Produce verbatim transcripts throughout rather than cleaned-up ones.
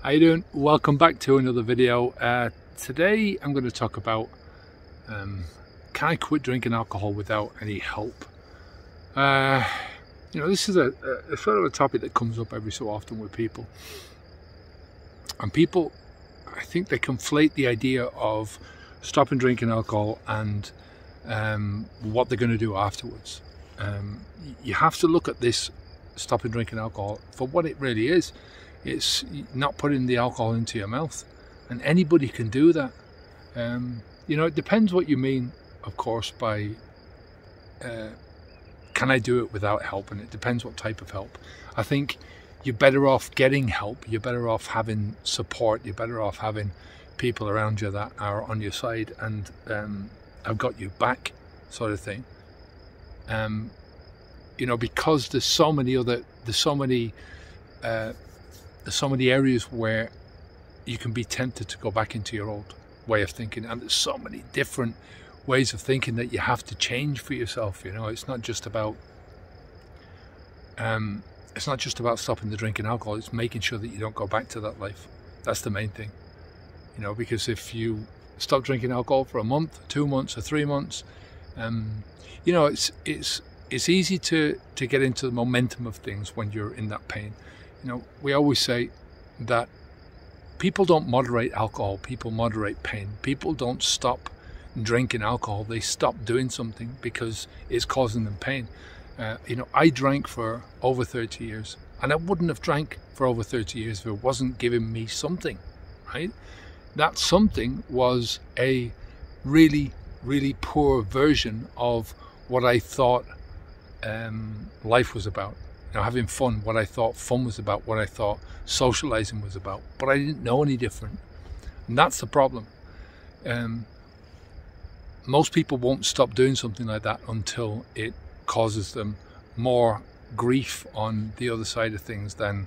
How you doing? Welcome back to another video. Uh, today I'm going to talk about um, can I quit drinking alcohol without any help? Uh, you know, this is a, a sort of a topic that comes up every so often with people. And people, I think they conflate the idea of stopping drinking alcohol and um, what they're going to do afterwards. Um, you have to look at this stopping drinking alcohol for what it really is. It's not putting the alcohol into your mouth, and anybody can do that. Um, you know, it depends what you mean, of course, by uh, can I do it without help, and it depends what type of help. I think you're better off getting help, you're better off having support, you're better off having people around you that are on your side and um, have got you back, sort of thing. Um, you know, because there's so many other, there's so many uh, There's so many areas where you can be tempted to go back into your old way of thinking, and there's so many different ways of thinking that you have to change for yourself. You know, it's not just about um, it's not just about stopping the drinking alcohol. It's making sure that you don't go back to that life. That's the main thing. You know, because if you stop drinking alcohol for a month, two months, or three months, um, you know, it's it's it's easy to to get into the momentum of things when you're in that pain. You know, we always say that people don't moderate alcohol, people moderate pain. People don't stop drinking alcohol, they stop doing something because it's causing them pain. Uh, you know, I drank for over thirty years, and I wouldn't have drank for over thirty years if it wasn't giving me something, right? That something was a really, really poor version of what I thought um, life was about. You know, having fun, what I thought fun was about, what I thought socializing was about, but I didn't know any different, and that's the problem. Um, most people won't stop doing something like that until it causes them more grief on the other side of things than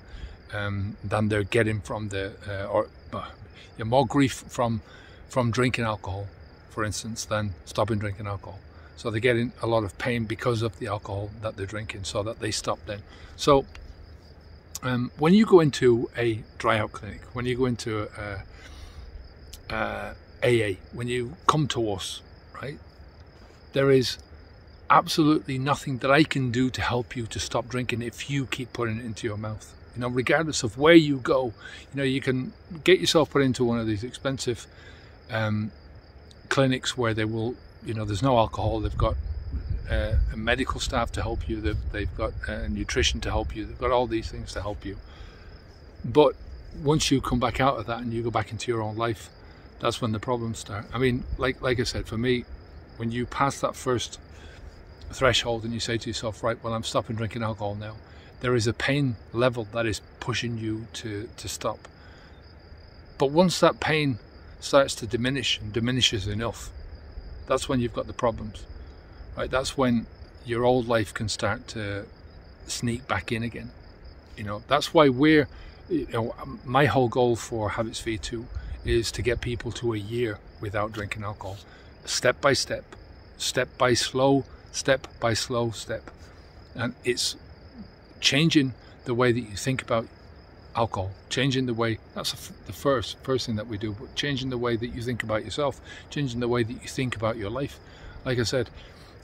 um, than they're getting from the uh, or uh, yeah, more grief from from drinking alcohol, for instance, than stopping drinking alcohol. So they're getting a lot of pain because of the alcohol that they're drinking, so that they stop then. So um, when you go into a dry out clinic, when you go into uh, uh, A A, when you come to us, right, there is absolutely nothing that I can do to help you to stop drinking if you keep putting it into your mouth. You know, regardless of where you go, you know, you can get yourself put into one of these expensive um, clinics where they will, you know, there's no alcohol, they've got uh, a medical staff to help you, they've, they've got uh, nutrition to help you, they've got all these things to help you. But once you come back out of that and you go back into your own life, that's when the problems start. I mean, like, like I said, for me, when you pass that first threshold and you say to yourself, right, well, I'm stopping drinking alcohol now, there is a pain level that is pushing you to, to stop. But once that pain starts to diminish and diminishes enough, that's when you've got the problems, right? That's when your old life can start to sneak back in again. You know, that's why we're, you know, my whole goal for Habits V two is to get people to a year without drinking alcohol, step by step, step by slow, step by slow step. And it's changing the way that you think about alcohol, changing the way, that's the first first thing that we do, but changing the way that you think about yourself, changing the way that you think about your life. Like I said,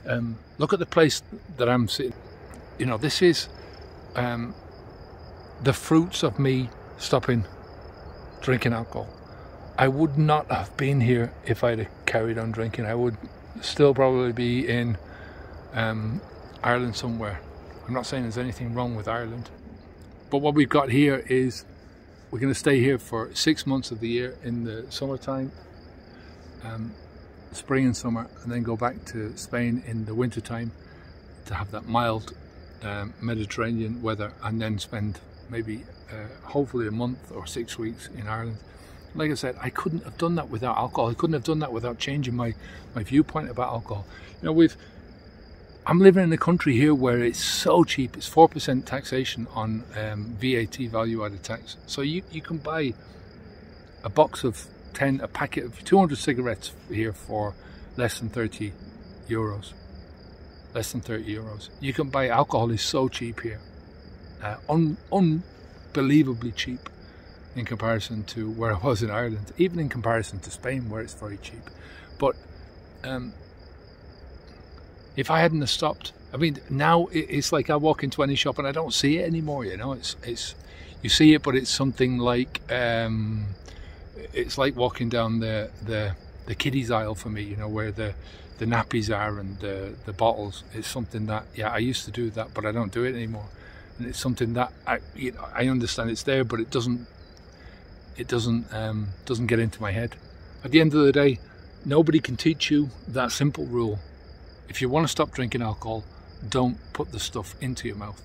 um, look at the place that I'm sitting. You know, this is um, the fruits of me stopping drinking alcohol. I would not have been here if I'd have carried on drinking. I would still probably be in um, Ireland somewhere. I'm not saying there's anything wrong with Ireland. But what we've got here is, we're going to stay here for six months of the year in the summertime, um, spring and summer, and then go back to Spain in the wintertime to have that mild um, Mediterranean weather, and then spend maybe, uh, hopefully a month or six weeks in Ireland. Like I said, I couldn't have done that without alcohol. I couldn't have done that without changing my, my viewpoint about alcohol. You know, we've I'm living in a country here where it's so cheap. It's four percent taxation on um, V A T, value added tax. So you, you can buy a box of ten, a packet of two hundred cigarettes here for less than thirty euros. Less than thirty euros. You can buy alcohol, is so cheap here. Uh, un, unbelievably cheap. in comparison to where I was in Ireland, even in comparison to Spain, where it's very cheap. But um, if I hadn't have stopped, I mean, now it's like I walk into any shop and I don't see it anymore. You know, it's it's you see it, but it's something like um, it's like walking down the the the kiddies aisle for me. You know, where the the nappies are and the the bottles. It's something that, yeah, I used to do that, but I don't do it anymore. And it's something that I you know I understand it's there, but it doesn't it doesn't um, doesn't get into my head. At the end of the day, nobody can teach you that simple rule. If you want to stop drinking alcohol, don't put the stuff into your mouth.